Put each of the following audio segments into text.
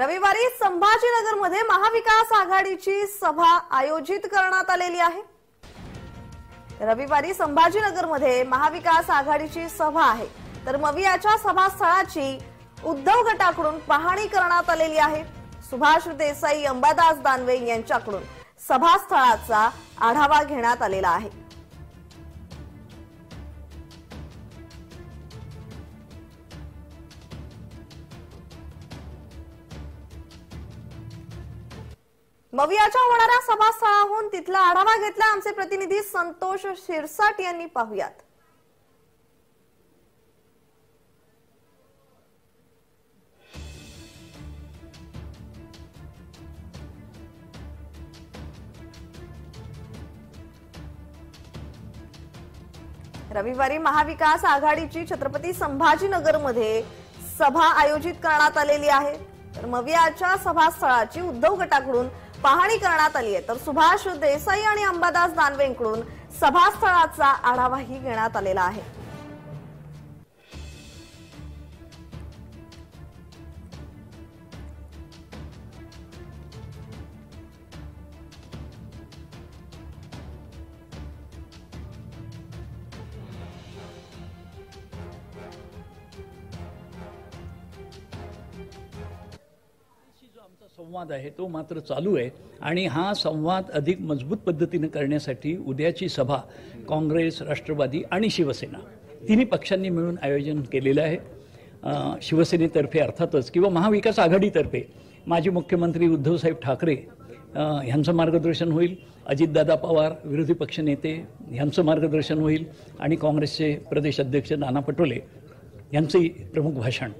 रविवारी संभाजीनगर मध्ये महाविकास आघाडीची सभा आयोजित करण्यात आलेली आहे। रविवारी संभाजीनगर मध्ये महाविकास आघाडीची सभा आहे, तर मवियाच्या सभास्थळाची उद्धव गटाकडून पाहणी करण्यात आलेली आहे। सुभाष देसाई, अंबादास दानवे यांच्याकडून सभास्थळाचा आढावा घेण्यात आलेला आहे। मवियाच्या होणाऱ्या सभास्थळाहून तिथला आढावा घेतला आमचे प्रतिनिधी संतोष शिरसाट यांनी, पाहूयात। रविवारी महाविकास आघाडीची छत्रपती संभाजीनगर मध्ये सभा आयोजित करण्यात आलेली आहे, तर मवियाच्या सभास्थळाची उद्धव गटाकडून पाहणी करण्यात आली आहे, तर सुभाष देसाई आणि अंबादास दानवेंकडून सभास्थळाचा आढावाही घेण्यात आलेला आहे। संवाद आहे तो मात्र चालू आहे आणि हा संवाद अधिक मजबूत पद्धतीने करण्यासाठी उद्याची सभा काँग्रेस, राष्ट्रवादी आणि शिवसेना तिन्ही पक्षांनी मिळून आयोजन केलेलं आहे। शिवसेनेतर्फे अर्थातच किंवा महाविकास आघाडीतर्फे माजी मुख्यमंत्री उद्धव साहेब ठाकरे यांचं मार्गदर्शन होईल, अजित दादा पवार विरोधी पक्षनेते यांचं मार्गदर्शन होईल आणि काँग्रेसचे प्रदेश अध्यक्ष नाना पटोले यांचंही प्रमुख भाषण।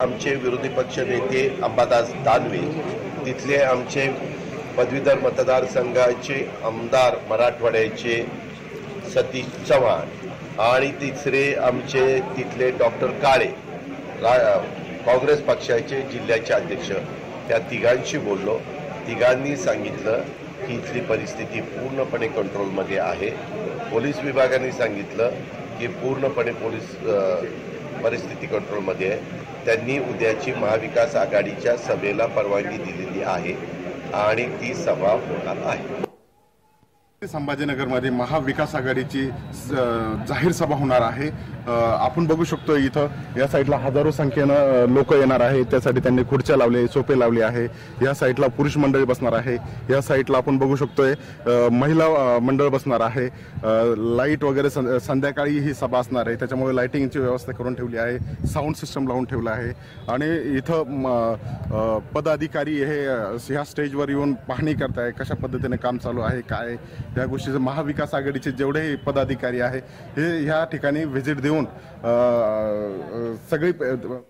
आमचे विरोधी पक्ष नेते अंबादास दानवे तिथले आमचे पदवीधर मतदारसंघाचे आमदार मराठवाड्याचे सतीश चव्हाण आणि तिसरे आमचे तिथले डॉक्टर काळे काँग्रेस पक्षाचे जिल्ह्याचे अध्यक्ष, त्या तिघांशी बोललो। तिघांनी सांगितलं की इथली परिस्थिती पूर्णपणे कंट्रोलमध्ये आहे। पोलीस विभागाने सांगितलं की पूर्णपणे पोलीस परिस्थिती कंट्रोलमध्ये आहे। त्यांनी उद्याची महाविकास आघाडीच्या सभेला परवानगी दिलेली आहे आणि ती सभा होणार आहे। संभाजीनगर मध्ये महाविकास आघाडीची जाहीर सभा होणार आहे। आपण बघू शकतो इथं या साइडला हजारो संख्येने लोक येणार आहे, त्यासाठी त्यांनी खुर्च्या लावले, सोफे लावले आहे। या साइडला पुरुष मंडळी बसणार आहे, या साइडला आपण बघू शकतोय महिला मंडळ बसणार आहे। लाईट वगैरे संध्याकाळी ही सभा असणार आहे, त्याच्यामुळे लाइटिंगची व्यवस्था करून ठेवली आहे, साऊंड सिस्टम लावून ठेवला आहे आणि इथं पदाधिकारी हे ह्या स्टेजवर येऊन पाहणी करताय कशा पद्धतीने काम चालू आहे काय या गोष्टीचं। महाविकास आघाडीचे जेवढे पदाधिकारी आहे हे ह्या ठिकाणी व्हिजिट देऊन सगळी